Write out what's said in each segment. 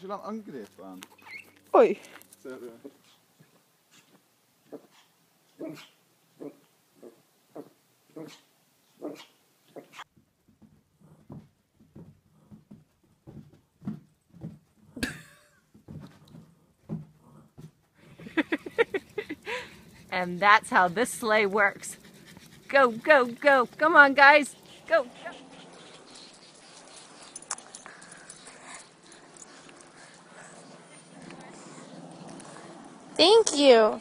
Kanske han angrep en. Oj. Ser du? And that's how this sleigh works. Go, go, go. Come on, guys. Go. Thank you.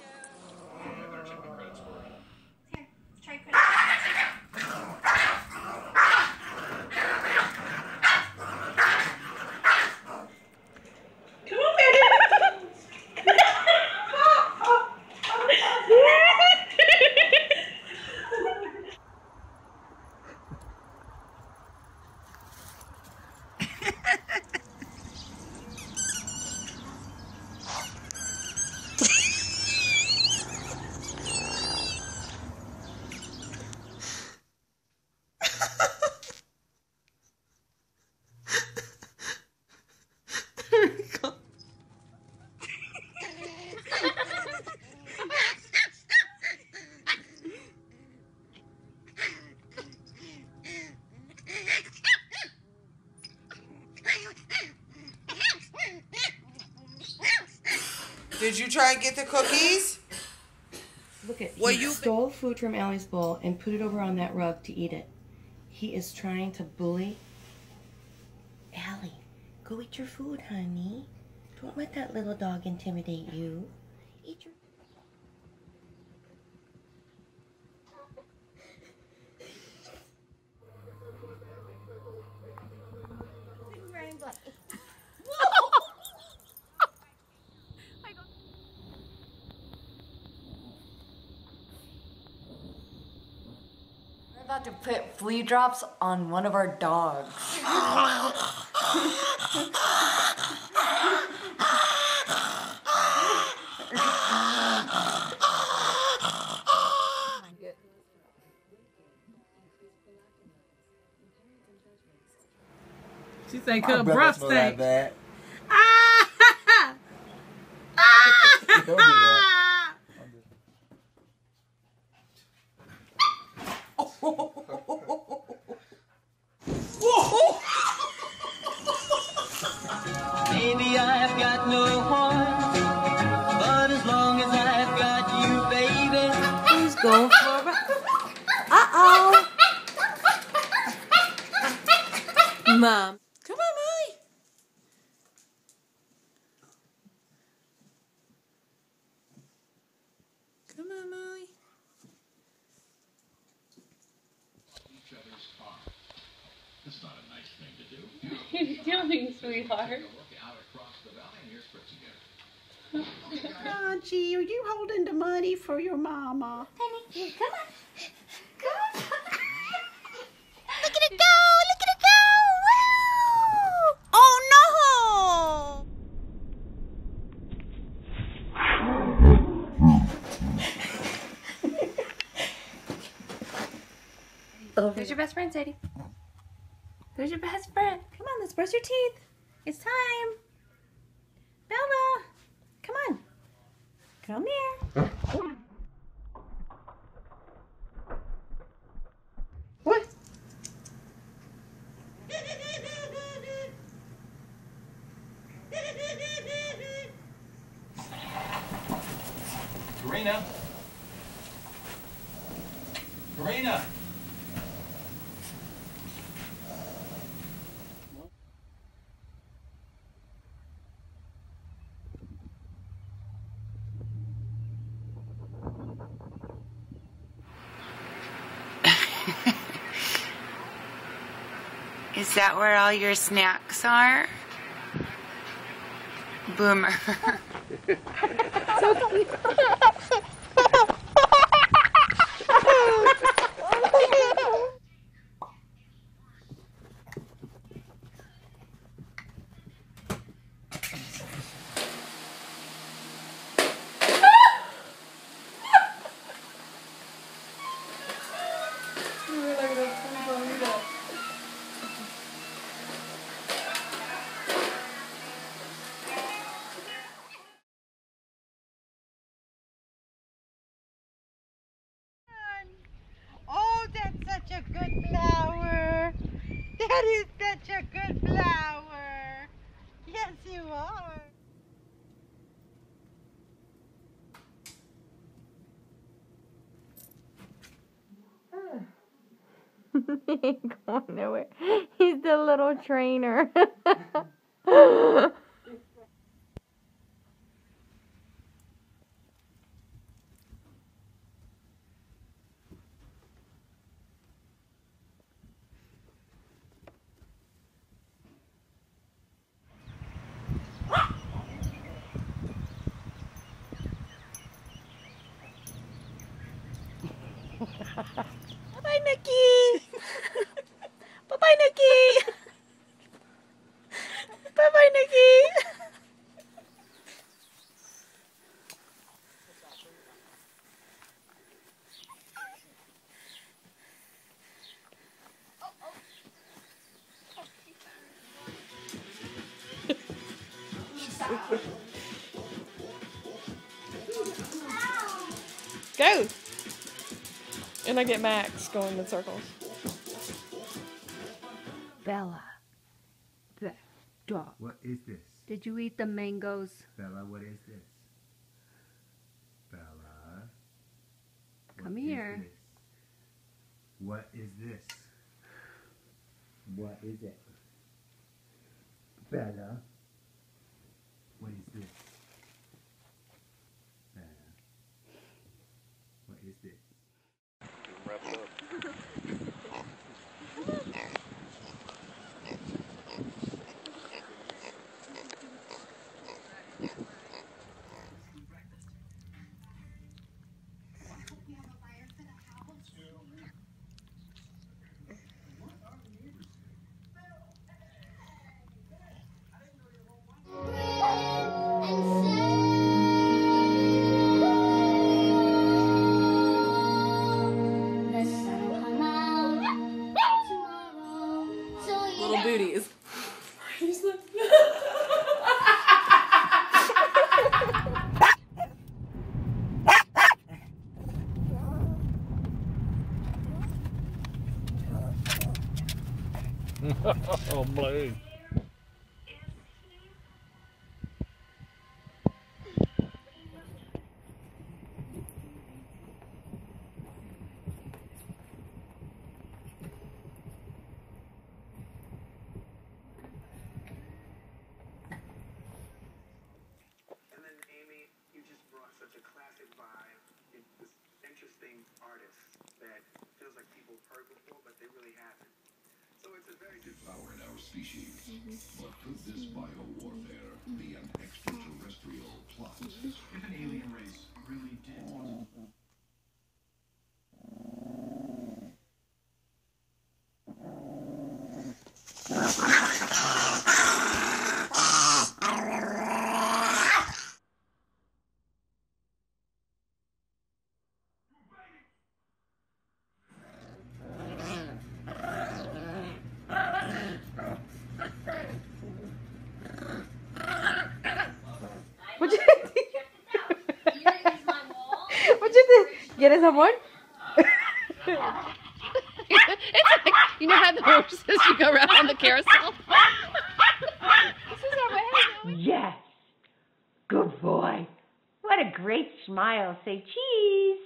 Did you try and get the cookies? Look at well, you stole food from Allie's bowl and put it over on that rug to eat it. He is trying to bully Allie. Go eat your food, honey. Don't let that little dog intimidate you. Eat your food. About to put flea drops on one of our dogs. She think her breath stinks. Maybe I've got no heart, but as long as I've got you, baby. Please go for a ride. Uh-oh. Mom. Come on, Molly. Come on, Molly. Each other's farm. It's not a nice thing to do. What are you doing, sweetheart? Oh, gee, are you holding the money for your mama? Honey, come on. Come on. Look at it go. Look at it go. Woo! Oh, no. Who's your best friend, Sadie? Who's your best friend? Come on, let's brush your teeth. It's time. Bella, come on. Come here. What? Karina. Karina. Is that where all your snacks are? Boomer. So cute. such a good flower. Daddy's such a good flower. Yes, you are. He ain't going nowhere. He's the little trainer. Bye-bye, Nikki! Bye-bye, Nikki! Bye-bye, Nikki! Go! And I get Max going in circles. Bella. The dog. What is this? Did you eat the mangoes? Bella, what is this? Bella. Come here. What is this? What is it? Bella. What is this? Bella. What is this? Booties. Oh, blue. Artists that feels like people have heard before, but they really haven't. So it's a very good devoured our species, but through this bio warfare, the extraterrestrial plot. If an alien race really did want to. ¿Quieres amor? It's like, you know how the horses, you go around on the carousel? This is our way of going. Yes. Good boy. What a great smile. Say cheese.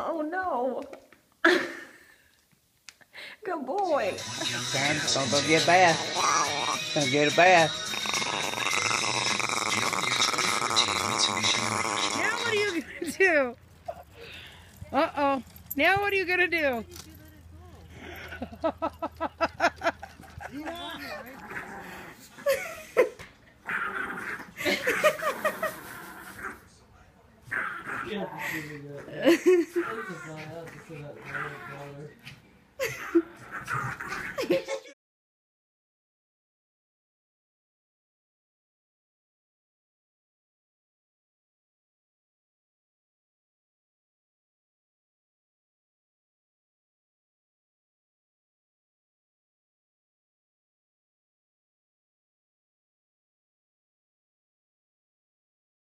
Oh no. Good boy. It's time. Don't get bath. Don't get a bath. Now what are you gonna do? Uh-oh. Now what are you gonna do?